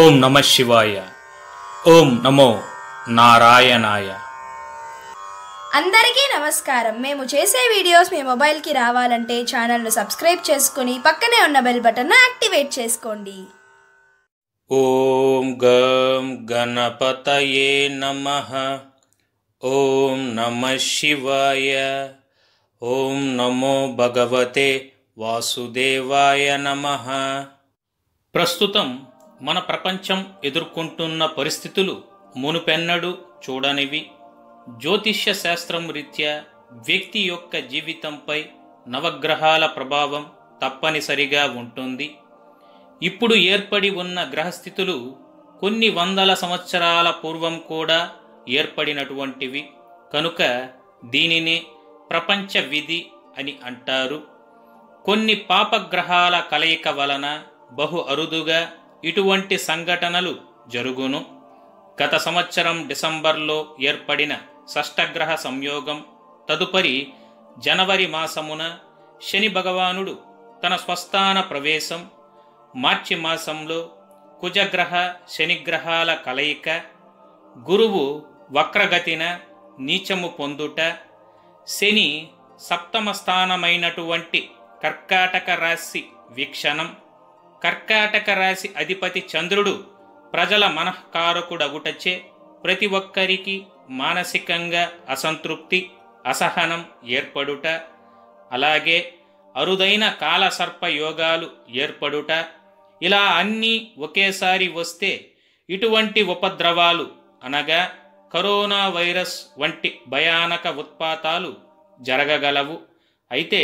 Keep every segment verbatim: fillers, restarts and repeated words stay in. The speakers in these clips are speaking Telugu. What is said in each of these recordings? ओम नमः शिवाय, ओम नमो नारायणाय। अंदरिकी नमस्कारम। मेमु चेसे वीडियोस मी मोबाइल की रावालंटे चैनल नु सब्सक्राइब चेसुकोनी पक्कने उन्न बेल बटन नु एक्टिवेट चेसुकोंडी। ओम गं गणपतये नमः, ओम नमः शिवाय, ओम नमो भगवते वासुदेवाय नमः। ప్రస్తుతం మన ప్రపంచం ఎదుర్కొంటున్న పరిస్థితులు మునుపెన్నడు చూడనివి. జ్యోతిష్య శాస్త్రం రీత్యా వ్యక్తి యొక్క జీవితంపై నవగ్రహాల ప్రభావం తప్పనిసరిగా ఉంటుంది. ఇప్పుడు ఏర్పడి ఉన్న గ్రహస్థితులు కొన్ని వందల సంవత్సరాల పూర్వం కూడా ఏర్పడినటువంటివి. కనుక దీనిని ప్రపంచ విధి అని అంటారు. కొన్ని పాపగ్రహాల కలయిక వలన బహు అరుదుగా ఇటువంటి సంఘటనలు జరుగును. గత సంవత్సరం డిసెంబర్లో ఏర్పడిన షష్టగ్రహ సంయోగం తదుపరి జనవరి మాసమున శని భగవానుడు తన స్వస్థాన ప్రవేశం, మార్చి మాసంలో కుజగ్రహ శనిగ్రహాల కలయిక, గురువు వక్రగతిన నీచము పొందుట, శని సప్తమ స్థానమైనటువంటి కర్కాటక రాశి వీక్షణం, కర్కాటక రాశి అధిపతి చంద్రుడు ప్రజల మనఃకారకుడగుటచే ప్రతి ఒక్కరికి మానసికంగా అసంతృప్తి, అసహనం ఏర్పడుట, అలాగే అరుదైన కాలసర్ప యోగాలు ఏర్పడుట, ఇలా అన్నీ ఒకేసారి వస్తే ఇటువంటి ఉపద్రవాలు అనగా కరోనా వైరస్ వంటి భయానక ఉత్పాతాలు జరగగలవు. అయితే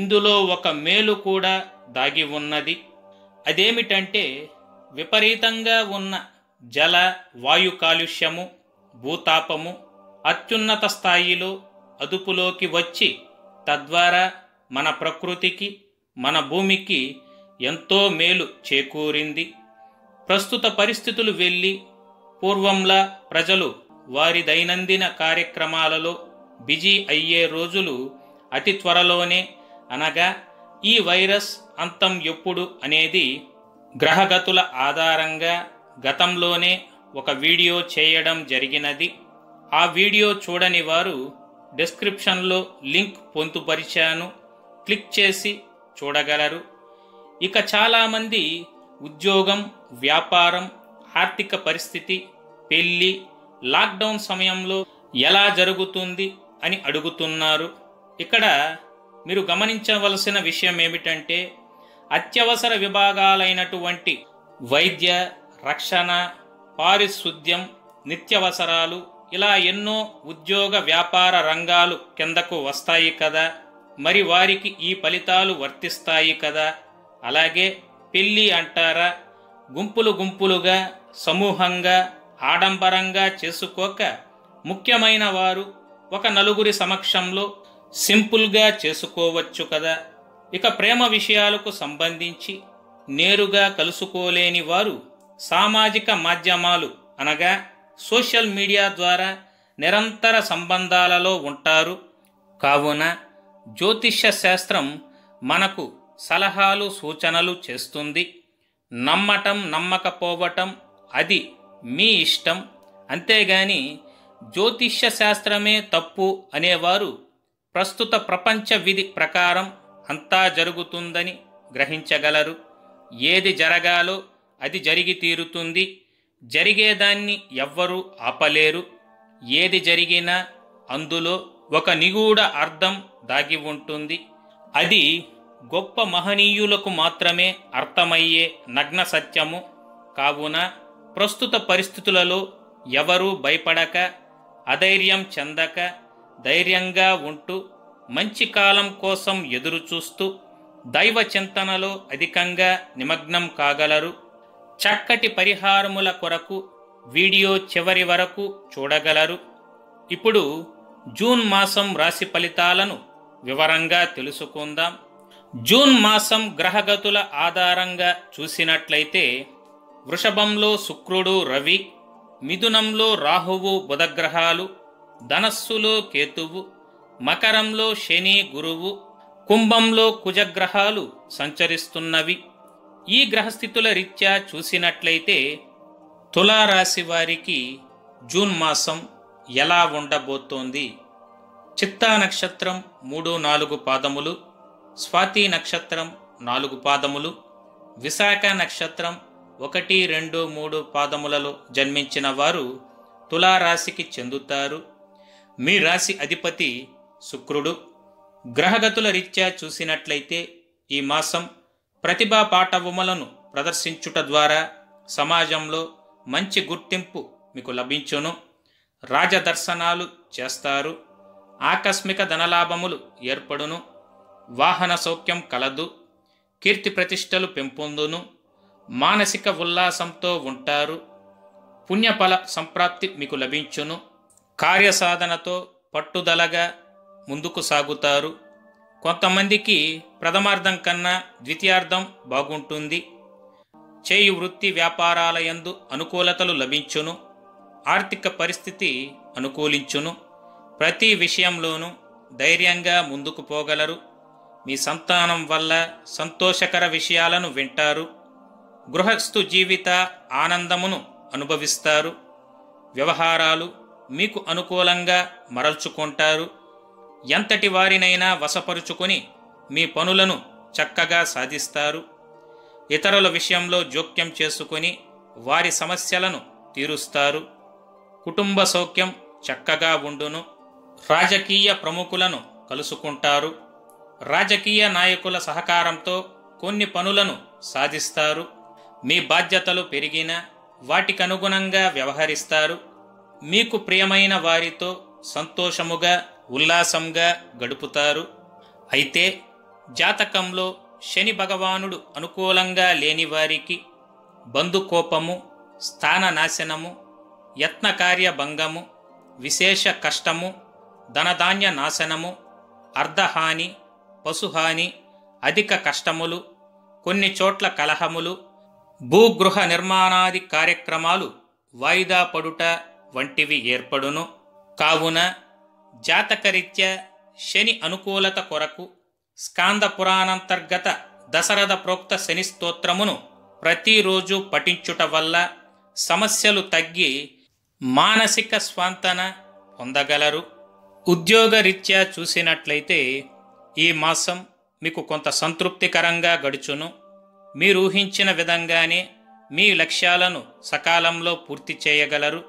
ఇందులో ఒక మేలు కూడా దాగి ఉన్నది. అదేమిటంటే విపరీతంగా ఉన్న జల వాయు కాలుష్యము, భూతాపము అత్యున్నత స్థాయిలో అదుపులోకి వచ్చి తద్వారా మన ప్రకృతికి, మన భూమికి ఎంతో మేలు చేకూరింది. ప్రస్తుత పరిస్థితులు వెళ్ళి పూర్వంలా ప్రజలు వారి దైనందిన కార్యక్రమాలలో బిజీ అయ్యే రోజులు అతి త్వరలోనే, అనగా ఈ వైరస్ అంతం ఎప్పుడు అనేది గ్రహగతుల ఆధారంగా గతంలోనే ఒక వీడియో చేయడం జరిగినది. ఆ వీడియో చూడని వారు డిస్క్రిప్షన్లో లింక్ పొందుపరిచాను, క్లిక్ చేసి చూడగలరు. ఇక చాలామంది ఉద్యోగం, వ్యాపారం, ఆర్థిక పరిస్థితి, పెళ్ళి లాక్డౌన్ సమయంలో ఎలా జరుగుతుంది అని అడుగుతున్నారు. ఇక్కడ మీరు గమనించవలసిన విషయం ఏమిటంటే అత్యవసర విభాగాలైనటువంటి వైద్య, రక్షణ, పారిశుద్ధ్యం, నిత్యవసరాలు ఇలా ఎన్నో ఉద్యోగ వ్యాపార రంగాలు కిందకు వస్తాయి కదా, మరి వారికి ఈ ఫలితాలు వర్తిస్తాయి కదా. అలాగే పెళ్ళి అంటారా, గుంపులు గుంపులుగా సమూహంగా ఆడంబరంగా చేసుకోక ముఖ్యమైన వారు ఒక నలుగురి సమక్షంలో సింపుల్గా చేసుకోవచ్చు కదా. ఇక ప్రేమ విషయాలకు సంబంధించి నేరుగా కలుసుకోలేని వారు సామాజిక మాధ్యమాలు అనగా సోషల్ మీడియా ద్వారా నిరంతర సంబంధాలలో ఉంటారు. కావున జ్యోతిష్య శాస్త్రం మనకు సలహాలు, సూచనలు చేస్తుంది. నమ్మటం, నమ్మకపోవటం అది మీ ఇష్టం. అంతేగాని జ్యోతిష్య శాస్త్రమే తప్పు అనేవారు ప్రస్తుత ప్రపంచ విధి ప్రకారం అంతా జరుగుతుందని గ్రహించగలరు. ఏది జరగాలో అది జరిగి తీరుతుంది. జరిగేదాన్ని ఎవ్వరూ ఆపలేరు. ఏది జరిగినా అందులో ఒక నిగూఢ అర్థం దాగి ఉంటుంది. అది గొప్ప మహనీయులకు మాత్రమే అర్థమయ్యే నగ్న సత్యము. కావున ప్రస్తుత పరిస్థితులలో ఎవరూ భయపడక, అధైర్యం చెందక, ధైర్యంగా ఉంటూ మంచి కాలం కోసం ఎదురుచూస్తూ దైవ చింతనలో అధికంగా నిమగ్నం కాగలరు. చక్కటి పరిహారముల కొరకు వీడియో చివరి వరకు చూడగలరు. ఇప్పుడు జూన్ మాసం రాశి ఫలితాలను వివరంగా తెలుసుకుందాం. జూన్ మాసం గ్రహగతుల ఆధారంగా చూసినట్లయితే వృషభంలో శుక్రుడు, రవి, మిథునంలో రాహువు, బుధగ్రహాలు, ధనస్సులో కేతువు, మకరంలో శని, గురువు, కుంభంలో కుజగ్రహాలు సంచరిస్తున్నవి. ఈ గ్రహస్థితుల రీత్యా చూసినట్లయితే తులా రాశి వారికి జూన్ మాసం ఎలా ఉండబోతోంది? చిత్తా నక్షత్రం మూడు నాలుగు పాదములు, స్వాతి నక్షత్రం నాలుగు పాదములు, విశాఖ నక్షత్రం ఒకటి రెండు మూడు పాదములలో జన్మించిన వారు తులా రాశికి చెందుతారు. మీ రాశి అధిపతి శుక్రుడు. గ్రహగతుల రీత్యా చూసినట్లయితే ఈ మాసం ప్రతిభా పాటవుమలను ప్రదర్శించుట ద్వారా సమాజంలో మంచి గుర్తింపు మీకు లభించును. రాజదర్శనాలు చేస్తారు. ఆకస్మిక ధనలాభములు ఏర్పడును. వాహన సౌఖ్యం కలదు. కీర్తి ప్రతిష్టలు పెంపొందును. మానసిక ఉల్లాసంతో ఉంటారు. పుణ్యఫల సంప్రాప్తి మీకు లభించును. కార్యసాధనతో పట్టుదలగా ముందుకు సాగుతారు. కొంతమందికి ప్రథమార్థం కన్నా ద్వితీయార్థం బాగుంటుంది. చేయి వృత్తి వ్యాపారాల యందు అనుకూలతలు లభించును. ఆర్థిక పరిస్థితి అనుకూలించును. ప్రతి విషయంలోనూ ధైర్యంగా ముందుకు పోగలరు. మీ సంతానం వల్ల సంతోషకర విషయాలను వింటారు. గృహస్థు జీవిత ఆనందమును అనుభవిస్తారు. వ్యవహారాలు మీకు అనుకూలంగా మరల్చుకుంటారు. ఎంతటి వారినైనా వశపరుచుకొని మీ పనులను చక్కగా సాధిస్తారు. ఇతరుల విషయంలో జోక్యం చేసుకొని వారి సమస్యలను తీరుస్తారు. కుటుంబ సౌఖ్యం చక్కగా ఉండును. రాజకీయ ప్రముఖులను కలుసుకుంటారు. రాజకీయ నాయకుల సహకారంతో కొన్ని పనులను సాధిస్తారు. మీ బాధ్యతలు పెరిగిన వాటికనుగుణంగా వ్యవహరిస్తారు. మీకు ప్రియమైన వారితో సంతోషముగా ఉల్లాసంగా గడుపుతారు. అయితే జాతకంలో శని భగవానుడు అనుకూలంగా లేని వారికి బంధుకోపము, స్థాన నాశనము, యత్నకార్య భంగము, విశేష కష్టము, ధనధాన్య నాశనము, అర్ధహాని, పశుహాని, అధిక కష్టములు, కొన్ని చోట్ల కలహములు, భూగృహ నిర్మాణాది కార్యక్రమాలు వాయిదా పడుట వంటివి ఏర్పడును. కావున జాతకరీత్యా శని అనుకూలత కొరకు స్కంద పురాణాంతర్గత దశరథ ప్రోక్త శని స్తోత్రమును ప్రతిరోజు పఠించుట వల్ల సమస్యలు తగ్గి మానసిక స్వాంతన పొందగలరు. ఉద్యోగరీత్యా చూసినట్లయితే ఈ మాసం మీకు కొంత సంతృప్తికరంగా గడుచును. మీరు ఊహించిన విధంగానే మీ లక్ష్యాలను సకాలంలో పూర్తి చేయగలరు.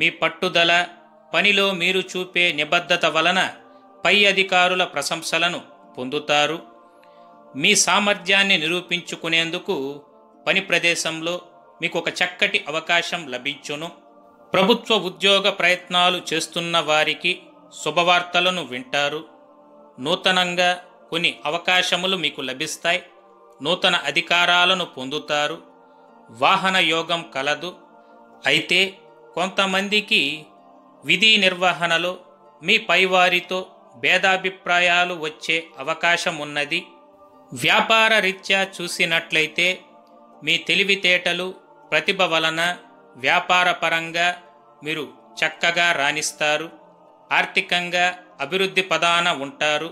మీ పట్టుదల, పనిలో మీరు చూపే నిబద్ధత వలన పై అధికారుల ప్రశంసలను పొందుతారు. మీ సామర్థ్యాన్ని నిరూపించుకునేందుకు పని ప్రదేశంలో మీకు ఒక చక్కటి అవకాశం లభించును. ప్రభుత్వ ఉద్యోగ ప్రయత్నాలు చేస్తున్న వారికి శుభవార్తలను వింటారు. నూతనంగా కొన్ని అవకాశములు మీకు లభిస్తాయి. నూతన అధికారాలను పొందుతారు. వాహన యోగం కలదు. అయితే కొంతమందికి విధి నిర్వహణలో మీ పైవారితో భేదాభిప్రాయాలు వచ్చే అవకాశం ఉన్నది. వ్యాపార రీత్యా చూసినట్లయితే మీ తెలివితేటలు, ప్రతిభ వలన వ్యాపారపరంగా మీరు చక్కగా రాణిస్తారు. ఆర్థికంగా అభివృద్ధి పదాన ఉంటారు.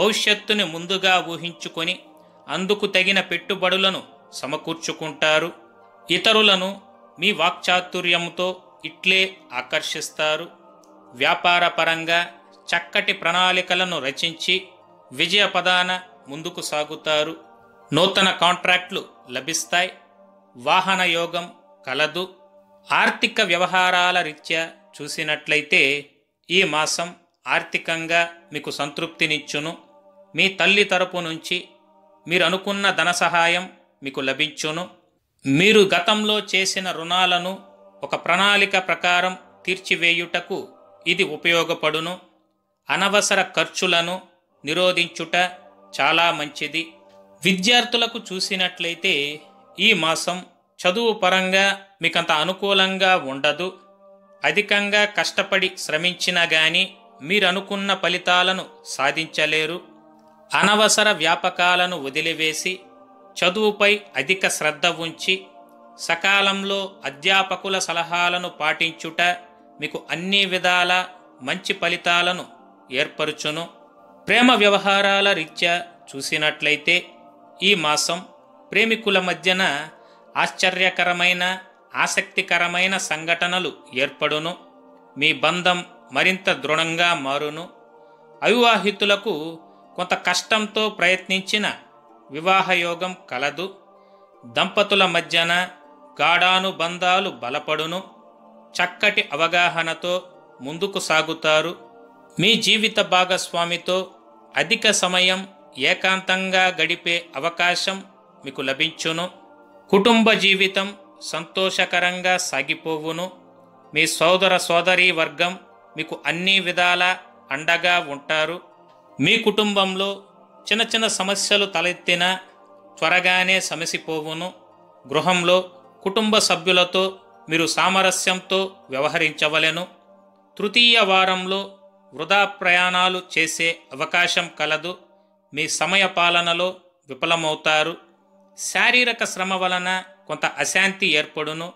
భవిష్యత్తుని ముందుగా ఊహించుకొని అందుకు తగిన పెట్టుబడులను సమకూర్చుకుంటారు. ఇతరులను మీ వాక్చాతుర్యంతో ఇట్లే ఆకర్షిస్తారు. వ్యాపారపరంగా చక్కటి ప్రణాళికలను రచించి విజయ పదాన ముందుకు సాగుతారు. నూతన కాంట్రాక్టులు లభిస్తాయి. వాహన యోగం కలదు. ఆర్థిక వ్యవహారాల రీత్యా చూసినట్లయితే ఈ మాసం ఆర్థికంగా మీకు సంతృప్తినిచ్చును. మీ తల్లి తరపు నుంచి మీరు అనుకున్న ధన సహాయం మీకు లభించును. మీరు గతంలో చేసిన రుణాలను ఒక ప్రణాళిక ప్రకారం తీర్చివేయుటకు ఇది ఉపయోగపడును. అనవసర ఖర్చులను నిరోధించుట చాలా మంచిది. విద్యార్థులకు చూసినట్లయితే ఈ మాసం చదువు పరంగా మీకంత అనుకూలంగా ఉండదు. అధికంగా కష్టపడి శ్రమించినా కానీ మీరు అనుకున్న ఫలితాలను సాధించలేరు. అనవసర వ్యాపకాలను వదిలివేసి చదువుపై అధిక శ్రద్ధ ఉంచి సకాలంలో అధ్యాపకుల సలహాలను పాటించుట మీకు అన్ని విధాల మంచి ఫలితాలను ఏర్పరచును. ప్రేమ వ్యవహారాల రీత్యా చూసినట్లయితే ఈ మాసం ప్రేమికుల మధ్యన ఆశ్చర్యకరమైన ఆసక్తికరమైన సంఘటనలు ఏర్పడును. మీ బంధం మరింత దృఢంగా మారును. అవివాహితులకు కొంత కష్టంతో ప్రయత్నించిన వివాహయోగం కలదు. దంపతుల మధ్యన గాఢానుబంధాలు బలపడును. చక్కటి అవగాహనతో ముందుకు సాగుతారు. మీ జీవిత భాగస్వామితో అధిక సమయం ఏకాంతంగా గడిపే అవకాశం మీకు లభించును. కుటుంబ జీవితం సంతోషకరంగా సాగిపోవును. మీ సోదర సోదరీ వర్గం మీకు అన్ని విధాల అండగా ఉంటారు. మీ కుటుంబంలో చిన్న చిన్న సమస్యలు తలెత్తినా త్వరగానే సమసిపోవును. గృహంలో కుటుంబ సభ్యులతో మీరు సామరస్యంతో వ్యవహరించవలెను. తృతీయ వారంలో వృధా ప్రయాణాలు చేసే అవకాశం కలదు. మీ సమయ పాలనలో విఫలమవుతారు. శారీరక శ్రమ వలన కొంత అశాంతి ఏర్పడును.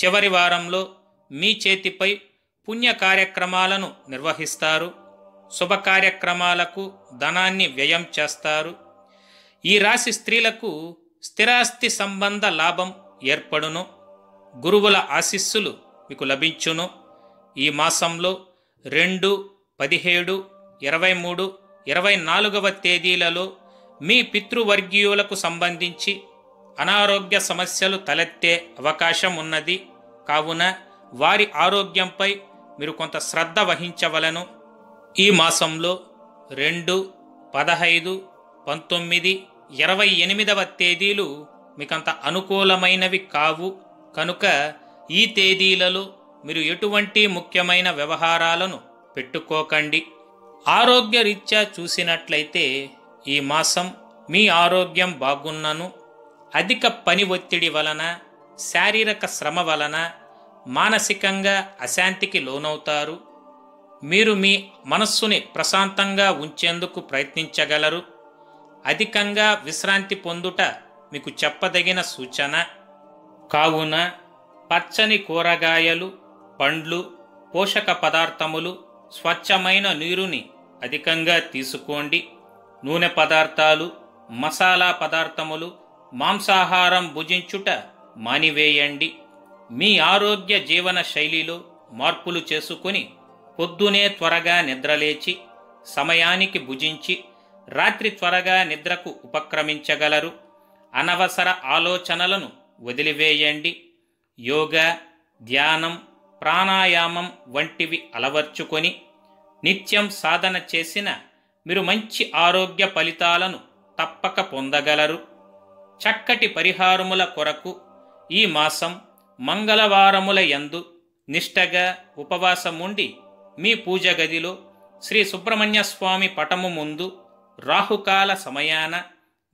చివరి వారంలో మీ చేతిపై పుణ్య కార్యక్రమాలను నిర్వహిస్తారు. శుభ కార్యక్రమాలకు ధనాన్ని వ్యయం చేస్తారు. ఈ రాశి స్త్రీలకు స్థిరాస్తి సంబంధ లాభం ఏర్పడును. గురువుల ఆశీస్సులు మీకు లభించును. ఈ మాసంలో రెండు పదిహేడు ఇరవై మూడు ఇరవై నాలుగవ తేదీలలో మీ పితృవర్గీయులకు సంబంధించి అనారోగ్య సమస్యలు తలెత్తే అవకాశం ఉన్నది. కావున వారి ఆరోగ్యంపై మీరు కొంత శ్రద్ధ వహించవలను. ఈ మాసంలో రెండు పదహైదు పంతొమ్మిది ఇరవై ఎనిమిదవ తేదీలు మీకంత అనుకూలమైనవి కావు. కనుక ఈ తేదీలలో మీరు ఎటువంటి ముఖ్యమైన వ్యవహారాలను పెట్టుకోకండి. ఆరోగ్యరీత్యా చూసినట్లయితే ఈ మాసం మీ ఆరోగ్యం బాగున్నను. అధిక పని ఒత్తిడి వలన శారీరక శ్రమ వలన మానసికంగా అశాంతికి లోనవుతారు. మీరు మీ మనస్సుని ప్రశాంతంగా ఉంచేందుకు ప్రయత్నించగలరు. అధికంగా విశ్రాంతి పొందుట మీకు చెప్పదగిన సూచన. కావున పచ్చని కూరగాయలు, పండ్లు, పోషక పదార్థములు, స్వచ్ఛమైన నీరుని అధికంగా తీసుకోండి. నూనె పదార్థాలు, మసాలా పదార్థములు, మాంసాహారం భుజించుట మానివేయండి. మీ ఆరోగ్య జీవన శైలిలో మార్పులు చేసుకుని పొద్దునే త్వరగా నిద్రలేచి సమయానికి భుజించి రాత్రి త్వరగా నిద్రకు ఉపక్రమించగలరు. అనవసర ఆలోచనలను వదిలివేయండి. యోగా, ధ్యానం, ప్రాణాయామం వంటివి అలవర్చుకొని నిత్యం సాధన చేసిన మీరు మంచి ఆరోగ్య ఫలితాలను తప్పక పొందగలరు. చక్కటి పరిహారముల కొరకు ఈ మాసం మంగళవారముల యందు నిష్టగా ఉపవాసముండి మీ పూజ గదిలో శ్రీ సుబ్రహ్మణ్య స్వామి పటము ముందు రాహుకాల సమయాన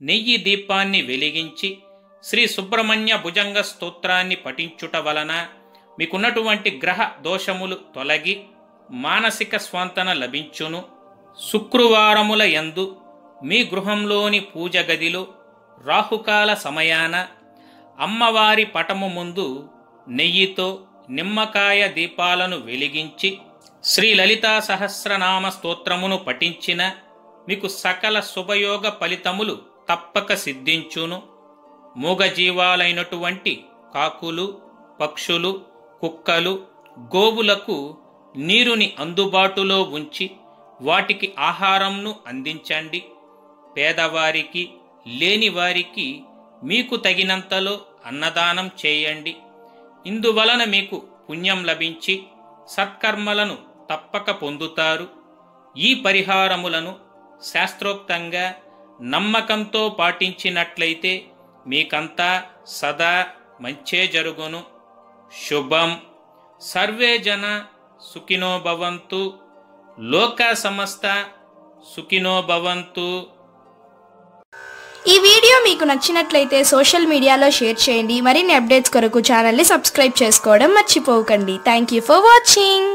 నెయ్యి దీపాన్ని వెలిగించి శ్రీ సుబ్రహ్మణ్య భుజంగ స్తోత్రాన్ని పఠించుట వలన మీకున్నటువంటి గ్రహ దోషములు తొలగి మానసిక స్వాంతన లభించును. శుక్రవారముల యందు మీ గృహంలోని పూజ గదిలో రాహుకాల సమయాన అమ్మవారి పటము ముందు నెయ్యితో నిమ్మకాయ దీపాలను వెలిగించి శ్రీ లలితా సహస్రనామ స్తోత్రమును పఠించిన మీకు సకల శుభయోగ ఫలితములు తప్పక సిద్ధించును. మూగజీవాలైనటువంటి కాకులు, పక్షులు, కుక్కలు, గోవులకు నీరుని అందుబాటులో ఉంచి వాటికి ఆహారంను అందించండి. పేదవారికి, లేనివారికి మీకు తగినంతలో అన్నదానం చేయండి. ఇందువలన మీకు పుణ్యం లభించి సత్కర్మలను తప్పక పొందుతారు. ఈ పరిహారములను శాస్త్రోక్తంగా నమ్మకంతో పాటించినట్లయితే మీకంతా సదా మంచే జరుగును. శుభం. సర్వే జన సుఖినో భవంతు. లోక సమస్త సుఖినో భవంతు. ఈ వీడియో మీకు నచ్చినట్లయితే సోషల్ మీడియాలో షేర్ చేయండి. మరిన్ని అప్డేట్స్ కొరకు ఛానల్ని సబ్స్క్రైబ్ చేసుకోవడం మర్చిపోకండి. Thank you for watching.